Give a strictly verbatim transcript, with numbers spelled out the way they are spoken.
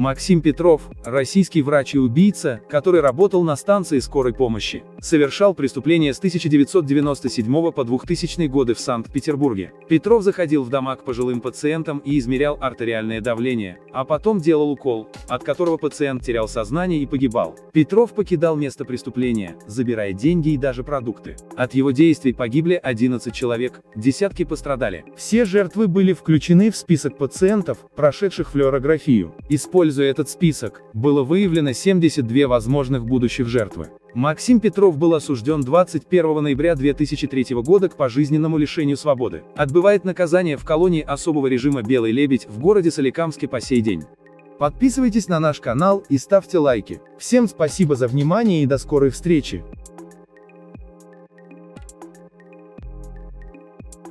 Максим Петров, российский врач и убийца, который работал на станции скорой помощи, совершал преступления с тысяча девятьсот девяносто седьмого по двухтысячные годы в Санкт-Петербурге. Петров заходил в дома к пожилым пациентам и измерял артериальное давление, а потом делал укол, от которого пациент терял сознание и погибал. Петров покидал место преступления, забирая деньги и даже продукты. От его действий погибли одиннадцать человек, десятки пострадали. Все жертвы были включены в список пациентов, прошедших флюорографию. Используя этот список, было выявлено семьдесят две возможных будущих жертвы. Максим Петров был осужден двадцать первого ноября две тысячи третьего года к пожизненному лишению свободы. Отбывает наказание в колонии особого режима «Белый Лебедь» в городе Соликамске по сей день. Подписывайтесь на наш канал и ставьте лайки. Всем спасибо за внимание и до скорой встречи!